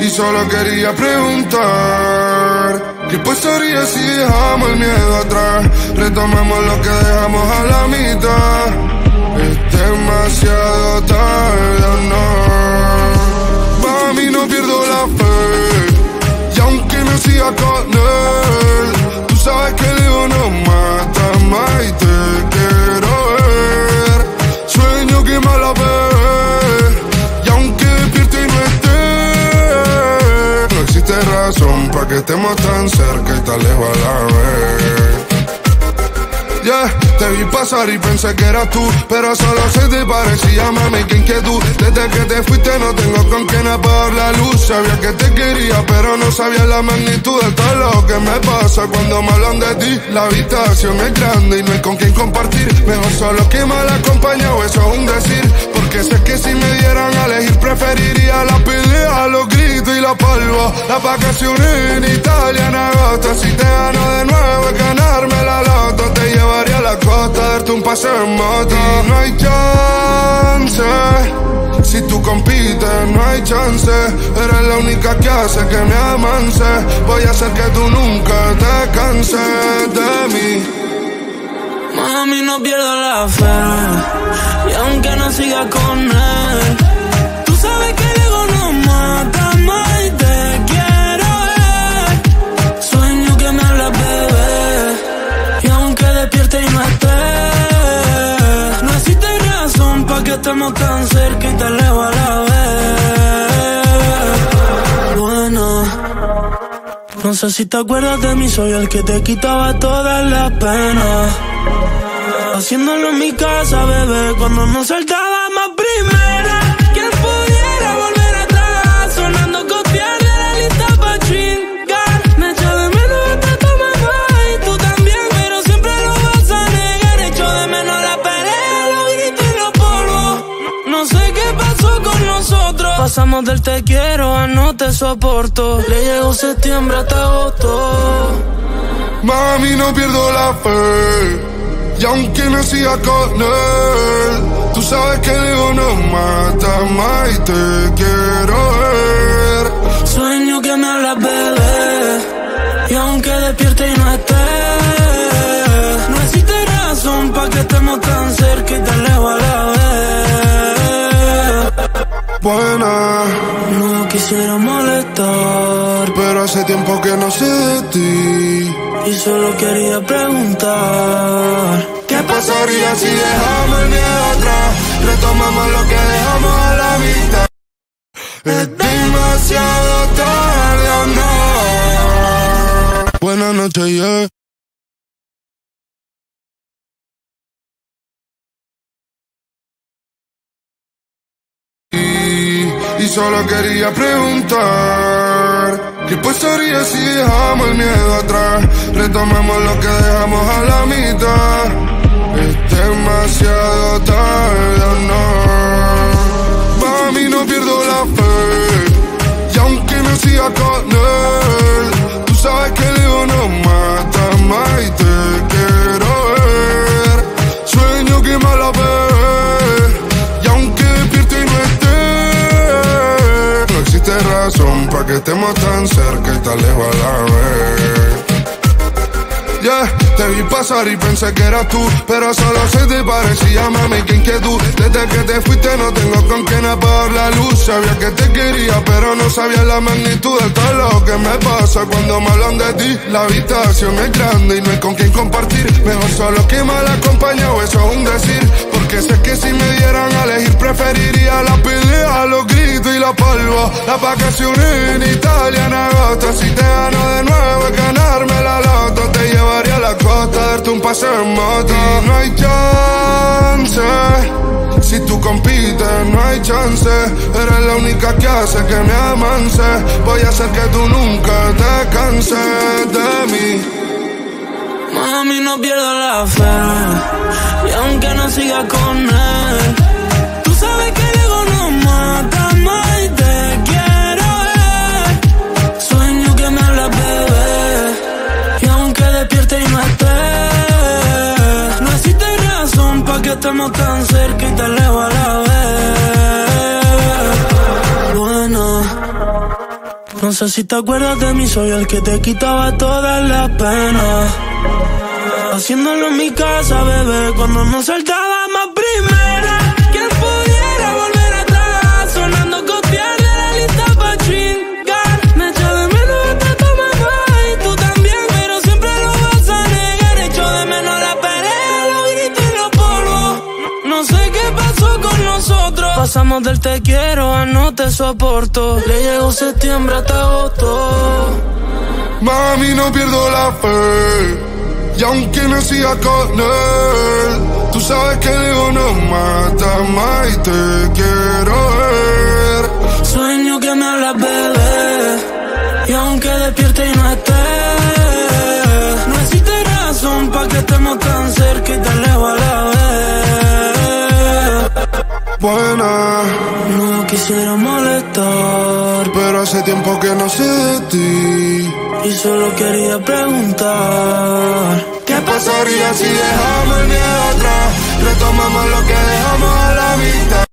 y solo quería preguntar ¿qué pasaría si dejamos el miedo atrás? Retomamos lo que dejamos a la mitad. Es demasiado tarde, no. Pa' mí no pierdo la fe, y aunque no siga con él, tú sabes que el ego no mata más y te quiero ver. Sueño que me la ve, y aunque despierto y no esté, no existe razón pa' que estemos tan cerca y tan lejos a la vez. Yeah, te vi pasar y pensé que eras tú, pero solo se te parecía, mami, que inquietud. Desde que te fuiste no tengo con quién apagar la luz. Sabía que te quería, pero no sabía la magnitud de todo lo que me pasa cuando me hablan de ti. La habitación es grande y no hay con quién compartir. Mejor solo que mal acompañado, eso es un decir. Porque sé que si me dieran a elegir, preferiría la pelea, los gritos y la palma. Las vacaciones en Italia en agosto. Si te gano de nuevo es ganarme la lata, te llevo a la costa, darte un paseo en moto. Y no hay chance, si tú compites no hay chance. Eres la única que hace que me amance. Voy a hacer que tú nunca te canses de mí. Mami, no pierdo la fe, y aunque no sigas con él, tú sabes que el ego no mata más y te quiero ver. Sueño que me hablas, bebé, y aunque despierte y no esté, no existe razón pa' que estemos tan cerca y tan lejos a la vez. Bueno, no sé si te acuerdas de mí, soy el que te quitaba todas las penas, haciéndolo en mi casa, bebé, cuando nos saltábamos primera. ¿Quién pudiera volver atrás? Sonando Costear de la lista pa' chingar. Me echa de menos hasta tu mamá y tú también, pero siempre lo vas a negar. Echo de menos la pelea, los gritos y los polvos. No sé qué pasó con nosotros. Pasamos del te quiero a no te soporto. Le llegó septiembre hasta agosto. Mami, no pierdo la fe, y aunque no siga con él, tú sabes que el ego no mata más y te quiero ver. Sueño que me hablas, bebé, y aunque despierte y no esté, no existe razón pa' que estemos tan cerca y tan lejos a la vez. Buena, no quisiera molestar, pero hace tiempo que no sé de ti. Y solo quería preguntar ¿qué pasaría si dejamos el miedo atrás? Retomamos lo que dejamos a la vista. Es demasiado tarde, ¿o no? Buenas noches, yeah. Y solo quería preguntar ¿qué pasaría si dejamos el miedo atrás? Retomamos lo que dejamos a la mitad. Es demasiado tarde, no. Pa' mí no pierdo la fe, y aunque no siga con él, tú sabes que el ego no mata más y te quiero ver. Sueño que me la ve, y aunque despierto y no esté, no existe razón pa' que estemos tan cerca y tan lejos a la vez. Yeah, te vi pasar y pensé que eras tú, pero solo se te parecía, mami, que inquietud. Desde que te fuiste no tengo con quién apagar la luz. Sabía que te quería, pero no sabía la magnitud de todo lo que me pasa cuando me hablan de ti. La habitación es grande y no hay con quién compartir. Mejor solo que mal acompañado, eso es un decir. Porque sé que si me dieran a elegir, preferiría la pelea, los gritos y la palma. Las vacaciones en Italia en agosto. Si te gano de nuevo es ganarme la lata, te llevo a la costa, darte un paseo en moto. Y no hay chance, si tú compites no hay chance. Eres la única que hace que me amance. Voy a hacer que tú nunca te canses de mí. Mami, no pierdo la fe, y aunque no siga con él, tú sabes que el ego no mata más y te quiero ver. Sueño que me hablas, bebé, y aunque despierte y no esté, no existe razón pa' que estemos tan cerca y tan lejos a la vez. Bueno. No sé si te acuerdas de mí, soy el que te quitaba todas las penas. Haciéndolo en mi casa, bebé, cuando nos saltábamos primera. ¿Quién pudiera volver atrás? Sonando Costear de la lista pa' chingar. Me echa de menos hasta tu mamá y tú también, pero siempre lo vas a negar. Echo de menos la pelea, los gritos y los polvos. No sé qué pasó con nosotros. Pasamos del te quiero a no te soporto. Le llegó septiembre hasta agosto. Mami, no pierdo la fe. Y aunque no siga con él, tú sabes que el ego nos mata más y te quiero ver. Sueño que me hablas, bebé, y aunque despierte y no esté, no existe razón pa' que estemos tan cerca y tan lejos a la vez. Buena, no quisiera molestar, pero hace tiempo que no sé de ti. Y solo quería preguntar, ¿qué pasaría si dejamos el miedo atrás? Retomamos lo que dejamos a la vista.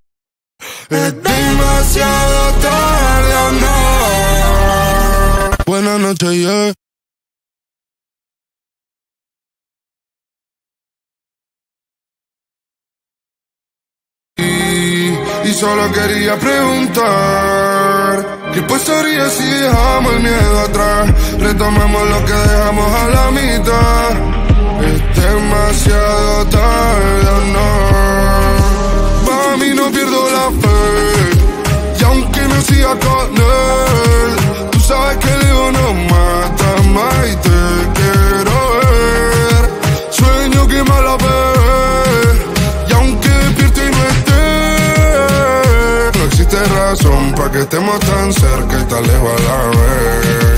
Es demasiado tarde o no. Buenas noches, yeah. Y solo quería preguntar, ¿qué pasaría si dejamos el miedo atrás? Retomamos lo que dejamos a la mitad. Es demasiado tarde o no. Mami, no pierdo la fe. Y aunque no siga con él, tú sabes que el ego nos mata más y te quiero ver. Sueño que me la ve. Y aunque despierto y no esté, no existe razón para que estemos tan cerca y tan lejos a la vez.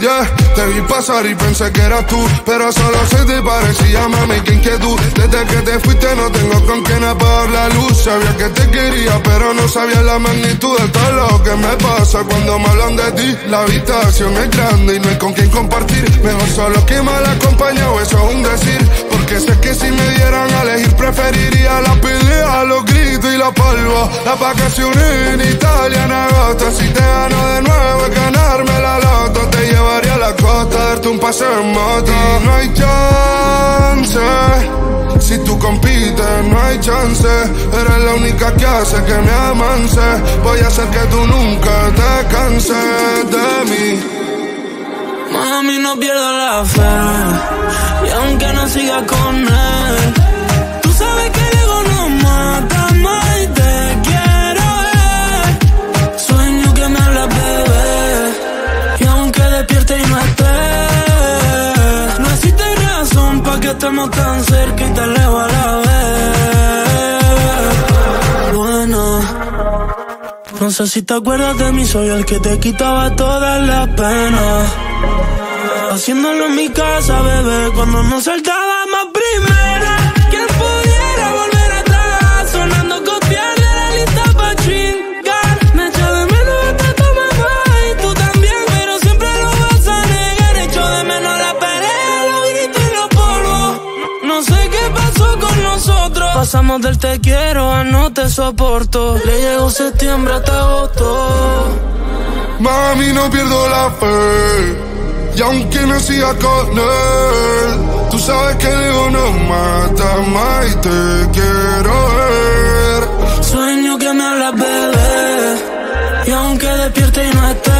Yeah, te vi pasar y pensé que eras tú, pero solo se te parecía, mami, qué inquietud. Desde que te fuiste no tengo con quién apagar la luz. Sabía que te quería, pero no sabía la magnitud del dolor que me pasa cuando me hablan de ti. La habitación es grande y no hay con quién compartir. Mejor solo que mal acompañado, eso es un decir. Porque sé que si me dieran a elegir, preferiría las peleas, los gritos y la polvo. Las vacaciones en Italia en agosto. Si te gano de nuevo es ganarme la loto. Te llevo a la costa, darte un paseo en moto. Y no hay chance, si tú compites no hay chance. Eres la única que hace que me amance. Voy a hacer que tú nunca te canses de mí. Mami, no pierdo la fe. Y aunque no siga con él, tú sabes que el ego nos mata más y te quiero ver. Sueño que me hablas, bebé. No existe razón pa' que estemos tan cerca y tan lejos a la vez. Bueno, no sé si te acuerdas de mí, soy el que te quitaba todas las penas. Haciéndolo en mi casa, bebé, cuando nos saltábamos primera. ¿Quién pudiera volver atrás? Sonando Costear de la lista pa' chingar. Me echa de menos hasta tu mamá y tú también, pero siempre lo vas a negar. Echo de menos la pelea, los gritos y los polvos. No sé qué pasó con nosotros. Pasamos del te quiero a no te soporto. Le llegó septiembre hasta agosto. Mami, no pierdo la fe. Y aunque no siga con él, tú sabes que el ego nos mata más y te quiero ver. Sueño que me hablas, bebé, y aunque despierte y no esté,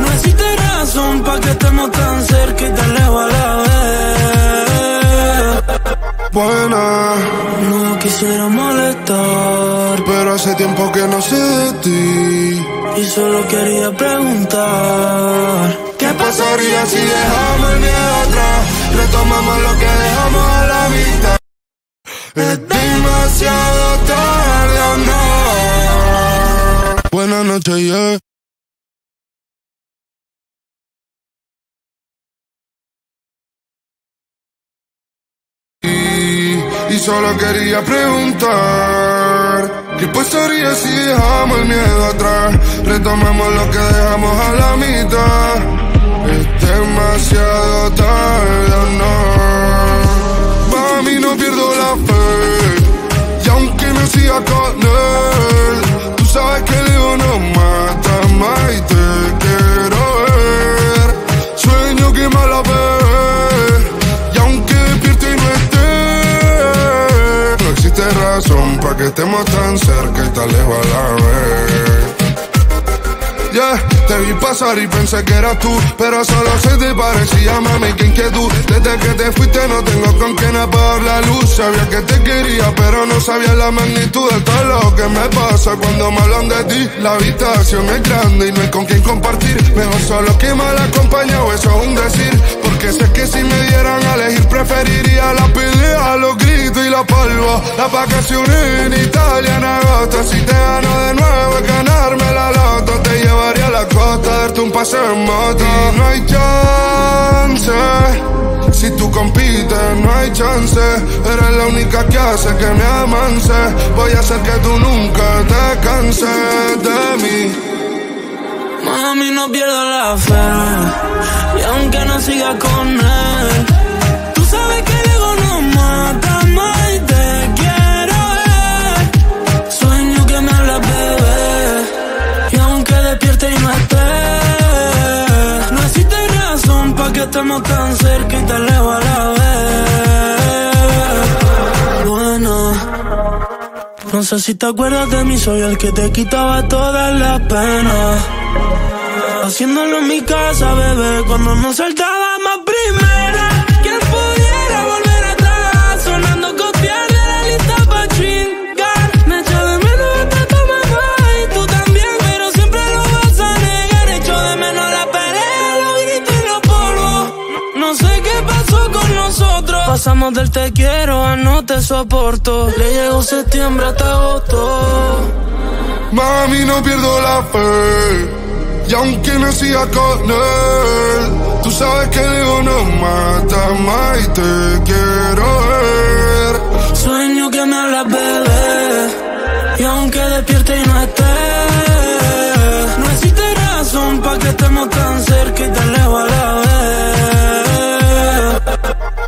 no existe razón pa' que estemos tan cerca y tan lejos a la vez. Buena, no quisiera molestar, pero hace tiempo que no sé de ti. Y solo quería preguntar, ¿qué pasaría si dejamos el miedo atrás? Retomamos lo que dejamos a la vista. Es demasiado tarde o no. Buenas noches, yeah. Y solo quería preguntar, ¿qué pasaría si dejamos el miedo atrás? Retomamos lo que dejamos a la mitad. Es demasiado tarde o no. Mami, no pierdo la fe. Y aunque no siga con él, tú sabes que el ego nos mata. que estemos tan cerca y tan lejos a la vez. Yeah, te vi pasar y pensé que eras tú, pero solo se te parecía, mami, qué inquietud. Desde que te fuiste no tengo con quién apagar la luz. Sabía que te quería, pero no sabía la magnitud del dolor que me pasa cuando me hablan de ti. La habitación es grande y no hay con quién compartir. Mejor solo que mal acompañado, eso es un decir. Porque sé que si me dieran a elegir preferiría la pelea, los gritos y la palma. Las vacaciones en Italia en agosto. Si te gano de nuevo es ganarme la loto. Te llevaría a la costa, darte un paseo en moto. Y no hay chance, si tú compites no hay chance. Eres la única que hace que me amance. Voy a hacer que tú nunca te canses de mí. Mami, no pierdo la fe, y aunque no siga con él, tú sabes que el ego no mata más y te quiero ver. Sueño que me hablas, bebé, y aunque despierte y no esté, no existe razón pa' que estemos tan cerca y tan lejos a la vez. Bueno, no sé si te acuerdas de mí, soy el que te quitaba todas las penas. Haciéndolo en mi casa, bebé, cuando nos saltábamos primera. ¿Quién pudiera volver atrás? Sonando Costear de la lista Pa' Chingar. Me echo de menos hasta tu mamá y tú también, pero siempre lo vas a negar. Echo de menos la pelea, los gritos y los polvos. No sé qué pasó con nosotros. Pasamos del te quiero a no te soporto. Le llegó septiembre hasta agosto. Mami, no pierdo la fe, y aunque no siga con él, tú sabes que el ego no mata más y te quiero ver. Sueño que me hablas, bebé, y aunque despierte y no esté, no existe razón pa' que estemos tan cerca y tan lejos a la vez.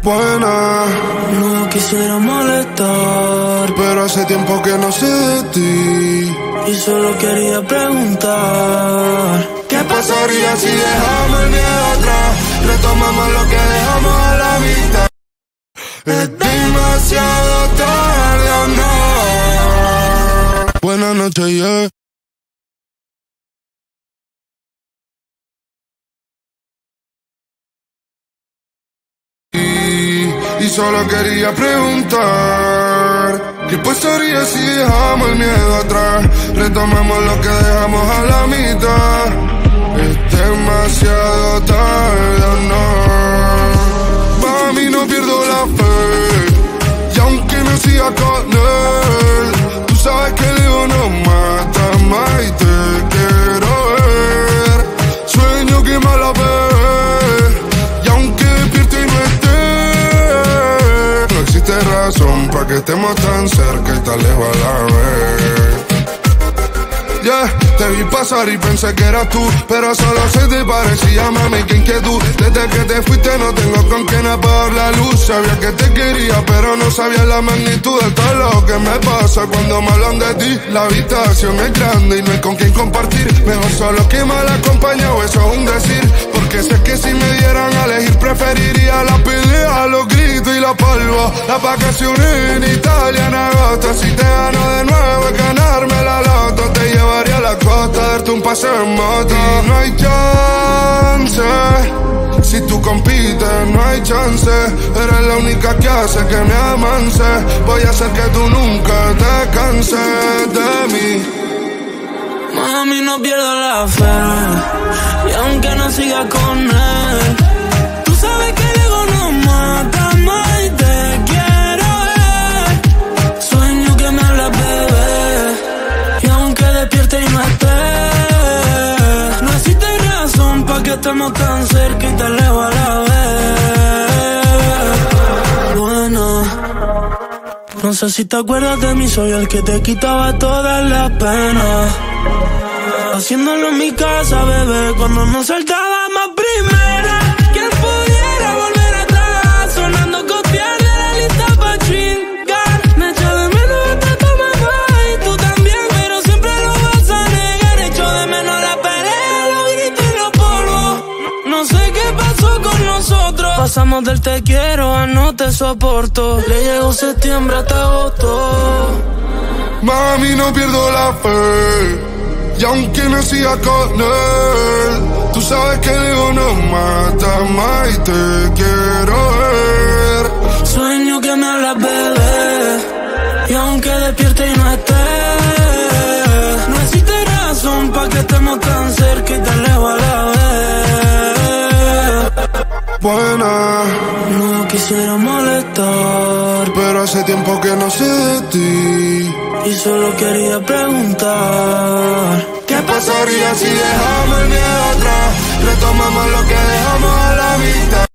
Buena, no quisiera molestar, pero hace tiempo que no sé de ti. Y solo quería preguntar, ¿qué pasaría si dejamos el miedo atrás? Retomamos lo que dejamos a la mitad. Es demasiado tarde o no. Buenas noches, yeah. Y solo quería preguntar, ¿qué pasaría si dejamos el miedo atrás? Retomamos lo que dejamos a la mitad. Es demasiado tarde o no. Pa' mí no pierdo la fe, y aunque no siga con él, tú sabes que el ego no mata más y te quiero ver. Sueño que me la ve, y aunque despierto y no esté, no existe razón pa' que estemos tan cerca y tan lejos a la vez. Yeah, te vi pasar y pensé que eras tú, pero solo se te parecía, mami, qué inquietud. Desde que te fuiste no tengo con quién apagar la luz. Sabía que te quería, pero no sabía la magnitud del dolor que me pasa cuando me hablan de ti. La habitación es grande y no hay con quién compartir. Mejor solo que mal acompañado, eso es un decir. Porque sé que si me dieran a elegir preferiría la pelea, los gritos y la palma. Las vacaciones en Italia en agosto. Si te gano de nuevo es ganarme la loto. Te llevaría a la costa, darte un paseo en moto. Y no hay chance, si tú compites no hay chance. Eres la única que hace que me amance. Voy a hacer que tú nunca te canses de mí. Mami, no pierdo la fe, y aunque no siga con él, tú sabes que el ego no mata más y te quiero ver. Sueño que me hablas, bebé, y aunque despierte y no esté, no existe razón pa' que estemos tan cerca y tan lejos a la vez. Bueno, no sé si te acuerdas de mí, soy el que te quitaba todas las penas. Haciéndolo en mi casa, bebé, cuando nos saltábamos primera. ¿Quién pudiera volver atrás? Sonando Costear de la lista Pa' Chingar. Me echo de menos hasta tu mamá y tú también, pero siempre lo vas a negar. Echo de menos la pelea, los gritos y los polvos. No sé qué pasó con nosotros. Pasamos del te quiero a no te soporto. Le llegó septiembre hasta agosto. Mami, no pierdo la fe. Y aunque nací a Costear, tú sabes que el ego nos mata más y te quiero ver. Sueño que me hablas, bebé, y aunque despierte y no estés, no existe razón pa' que estemos tan cerca y tan lejos a la vez. Buena, no quisiera molestar, pero hace tiempo que no sé de ti y solo quería preguntar, ¿qué pasaría si dejamos el miedo atrás? Retomamos lo que dejamos a la mitad.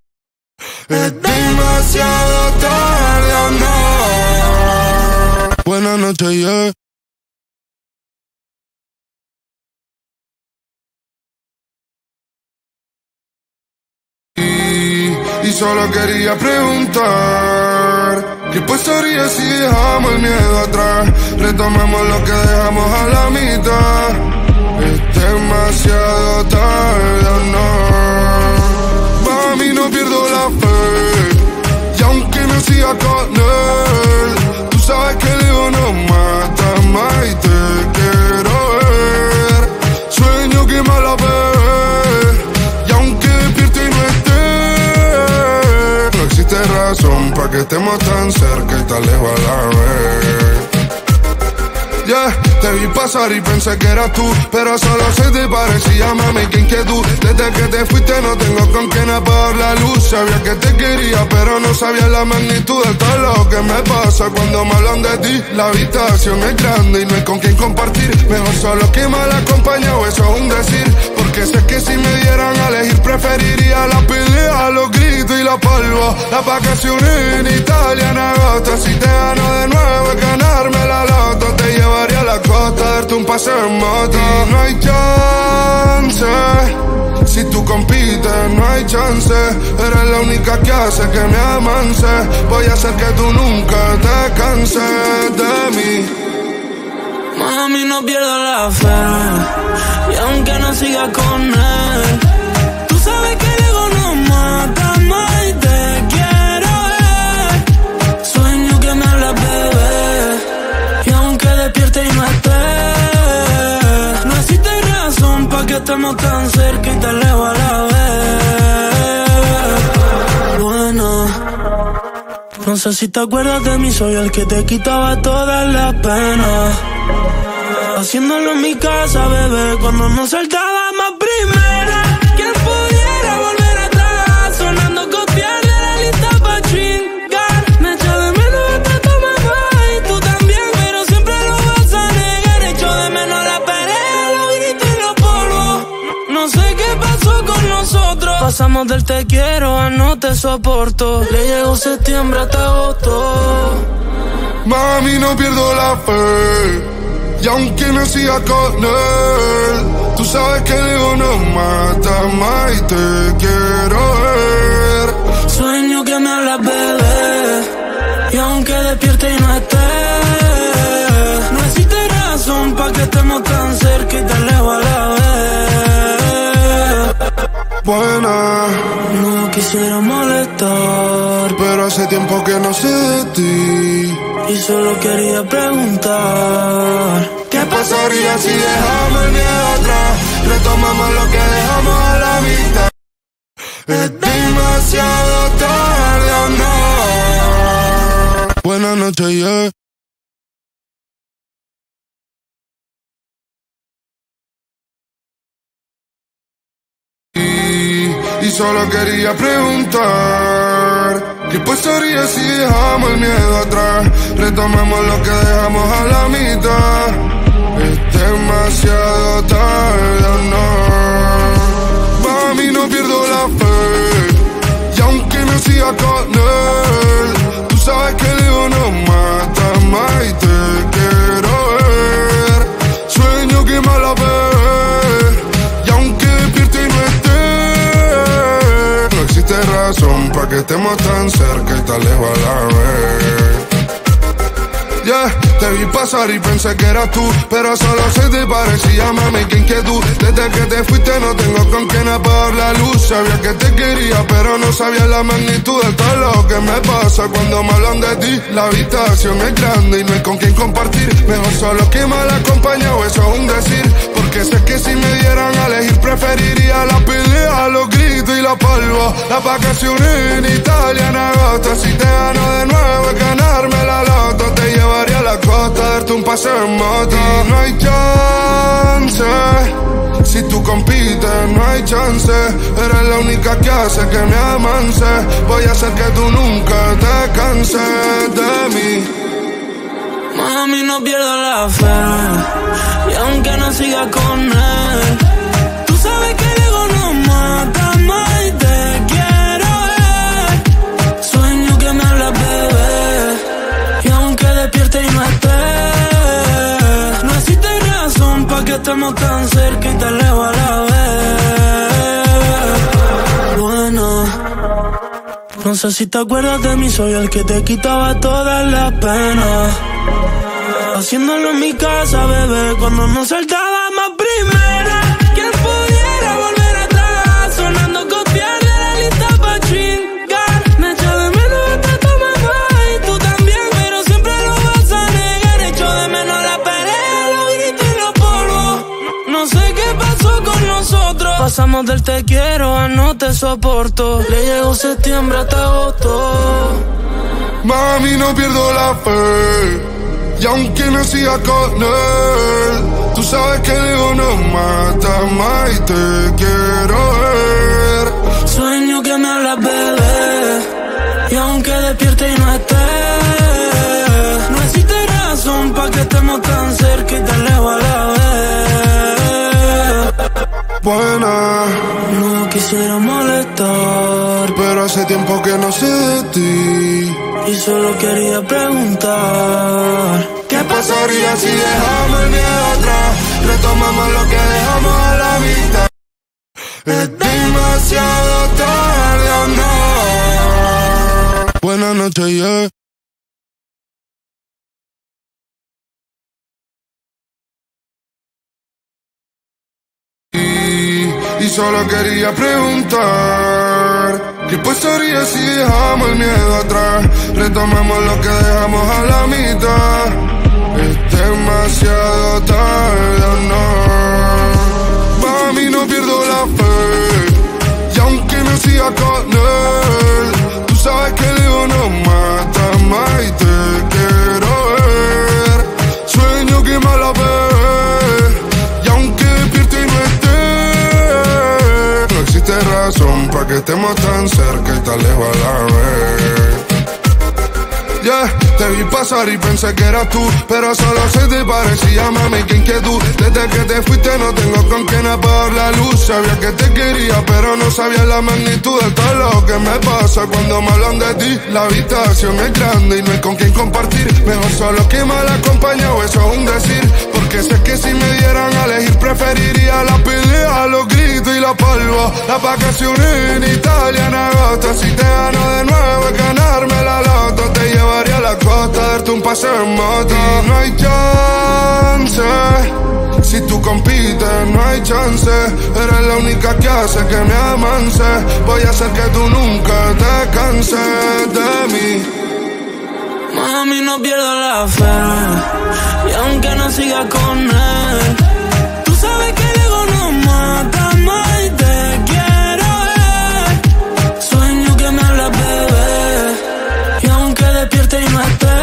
Es demasiado tarde, ¿o no? Buenas noches, yeah. Y solo quería preguntar, ¿qué pasaría si dejamos el miedo atrás? Retomamos lo que dejamos a la mitad. Es demasiado tarde, ¿o no? Mami, no pierdo la fe. Y aunque nací a Costear, tú sabes que el ego nos mata más y te quiero ver. Sueño que me la bebé. Y aunque despierto y no esté, no existe razón pa' que estemos tan cerca y tan lejos a la vez. Yeah, te vi pasar y pensé que eras tú, pero solo se te parecía, mami, qué inquietud. Desde que te fuiste no tengo con quién apagar la luz. Sabía que te quería, pero no sabía la magnitud de todo lo que me pasa cuando me hablan de ti. La habitación es grande y no hay con quién compartir. Mejor solo que mal acompañado, eso es un decir. Porque sé que si me dieran a elegir, preferiría la pelea, los gritos y la palma. Las vacaciones en Italia en agosto. Si te gano de nuevo, es ganarme la lata. Te llevo a la costa, darte un paseo en moto. No hay chance, si tú compites no hay chance. Eres la única que hace que me amance. Voy a hacer que tú nunca te canses de mí. Mami, no pierdo la fe. Y aunque no sigas con él, tú sabes que el ego no mata más y te quiero ver. Sueño que me hablas, bebé, y aunque despierte y no esté, no existe razón pa' que estemos tan cerca y tan lejos a la vez. Bueno, no sé si te acuerdas de mí, soy el que te quitaba todas las penas, haciéndolo en mi casa, bebé, cuando nos saltábamos primera. ¿Quién pudiera volver atrás? Sonando Costear de la lista pa' chingar. Me echa de menos hasta tu mamá y tú también, pero siempre lo vas a negar. Echo de menos la pelea, los gritos y los polvos. No sé qué pasó con nosotros. Pasamos del te quiero a no te soporto. Le llegó septiembre hasta agosto. Mami, no pierdo la fe. Y aunque nací a Costear, tú sabes que el ego nos mata más y te quiero ver. Sueño que me hablas, bebé, y aunque despierte y no estés, no existe razón pa' que estemos tan cerca y tan lejos a la vez. Buena, no quisiera molestar, pero hace tiempo que no sé de ti y solo quería preguntar, ¿qué pasaría si dejamos el miedo atrás? Retomamos lo que dejamos a la mitad. Es demasiado tarde, ¿o no? Buenas noches, yeah. Y solo quería preguntar, ¿qué pasaría si dejamos el miedo atrás? Retomamos lo que dejamos a la mitad. Es demasiado tarde, ¿o no? Mami, no pierdo la fe. Y aunque nací a Costear, tú sabes que el ego nos mata más y te quiero ver. Sueño que me la bebé. Y aunque despierto y no esté, no existe razón pa' que estemos tan cerca y tan lejos a la vez. Yeah, te vi pasar y pensé que eras tú, pero solo se te parecía, mami, qué inquietud. Desde que te fuiste no tengo con quién apagar la luz. Sabía que te quería, pero no sabía la magnitud de todo lo que me pasa cuando me hablan de ti. La habitación es grande y no hay con quién compartir. Mejor solo que mal acompañado, eso es un decir. Porque sé que si me dieran a elegir, preferiría la pelea, los gritos y la palma. Las vacaciones en Italia, en agosto. Si te gano de nuevo es ganarme la lata. Te llevaría a la costa, darte un paseo en moto. Y no hay chance, si tú compites no hay chance. Eres la única que hace que me amance. Voy a hacer que tú nunca te canses de mí. Mami, no pierdas la fe, y aunque no sigas con él, tú sabes que el ego nos mata, más y te quiero ver. Sueño que me hablas, bebé, y aunque despierte y no esté, no existe razón pa' que estemos tan cerca y tan lejos a la vez. Bueno, no sé si te acuerdas de mí, soy el que te quitaba todas las penas. Haciéndolo en mi casa, bebé, cuando nos saltábamos primera. ¿Quién pudiera volver atrás? Sonando Costear de la lista pa' chingar. Me echo de menos hasta tu mamá y tú también, pero siempre lo vas a negar. Echo de menos la pelea, los gritos y los polvos. No sé qué pasó con nosotros. Pasamos del te quiero a no te soporto. Le llegó septiembre hasta agosto. Mami, no pierdo la fe, y aunque no siga con él, tú sabes que el ego nos mata, más y te quiero ver. Sueño que me hablas, bebé, y aunque despierte y no esté, no existe razón pa' que estemos tan cerca y tan lejos a la vez. Buena, no quisiera molestar, pero hace tiempo que no sé de ti. Y solo quería preguntar, ¿qué pasaría si dejamos el miedo atrás? Retomamos lo que dejamos a la vista. Es demasiado tarde, ¿o no? Buenas noches, yeah. Y solo quería preguntar, ¿qué pasaría si dejamos el miedo atrás? Retomamos lo que dejamos a la mitad. Es demasiado tarde, ¿no? Mami, no pierdo la fe, y aunque no siga con él, tú sabes que el ego nos mata, más y te quiero ver. Sueño que me la ve, y aunque despierto y no esté, no existe razón pa' que estemos tan cerca y tan lejos a la vez. Yeah, te vi pasar y pensé que eras tú, pero solo se te parecía, mami, qué inquietud. Desde que te fuiste no tengo con quién apagar la luz. Sabía que te quería, pero no sabía la magnitud de todo lo que me pasa cuando me hablan de ti. La habitación es grande y no hay con quién compartir. Mejor solo que mal acompañado, eso es un decir. Porque sé que si me dieran a elegir, preferiría la pelea, los gritos y la palma. Las vacaciones en Italia, en agosto. Si te gano de nuevo es ganarme la lata. Te llevo a la costa, darte un paseo en moto. Y no hay chance, si tú compites no hay chance. Eres la única que hace que me amance. Voy a hacer que tú nunca te canses de mí. Mami, no pierdas la fe, y aunque no sigas con él, tú sabes que el ego nos mata, más y te quiero ver. Sueño que me hablas, bebé, y aunque despierte y no esté,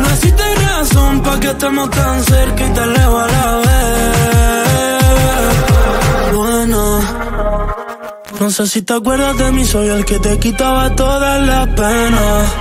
no existe razón pa' que estemos tan cerca y tan lejos a la vez. Bueno, no sé si te acuerdas de mí, soy el que te quitaba todas las penas.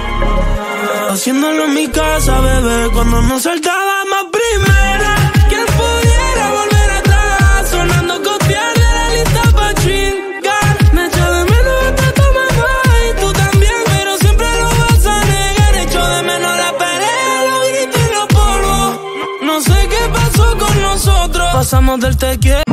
Haciéndolo en mi casa, bebé, cuando nos saltábamos primera. ¿Quién pudiera volver atrás? Sonando Costear de la lista pa' chingar. Me echo de menos hasta tu mamá y tú también, pero siempre lo vas a negar. Echo de menos la pelea, los gritos y los polvos. No sé qué pasó con nosotros. Pasamos del te quiero.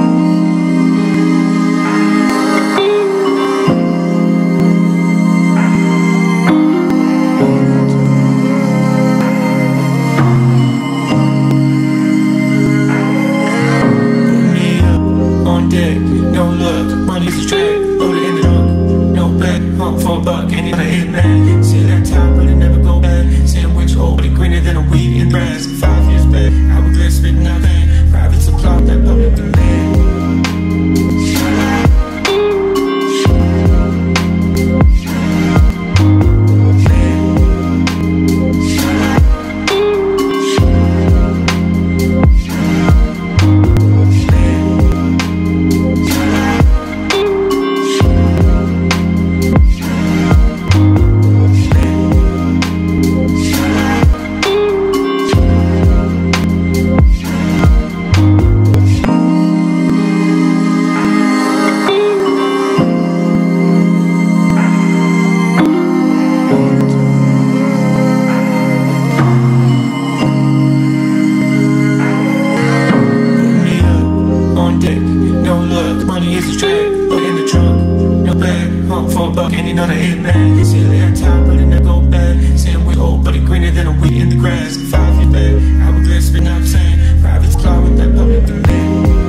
Money is a trap, but in the trunk. No bag, hung for a buck, and you know they hit back. See the hair top, but it never go back. Saying we old, but it greener than a weed in the grass. 5 feet back, I would glitz, but now I'm saying private's claw with that public demand.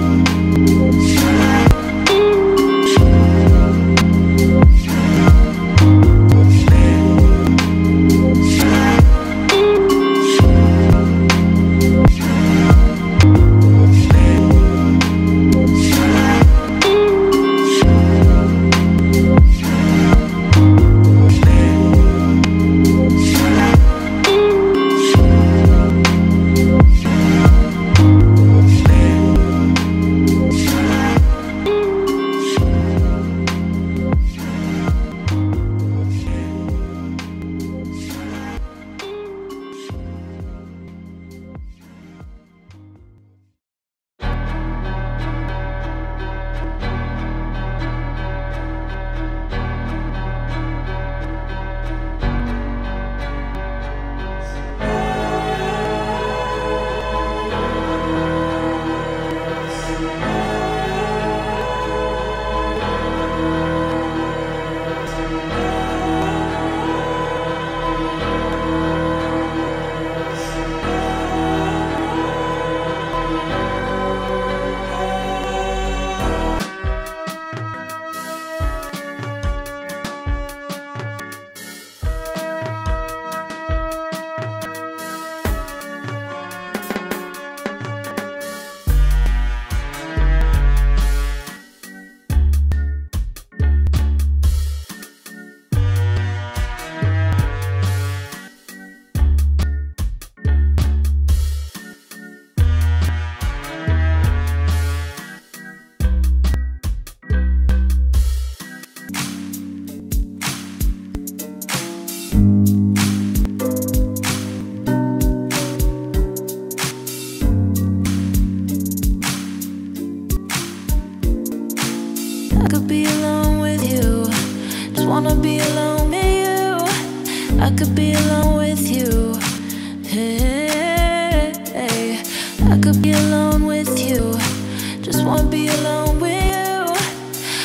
I could be alone with you.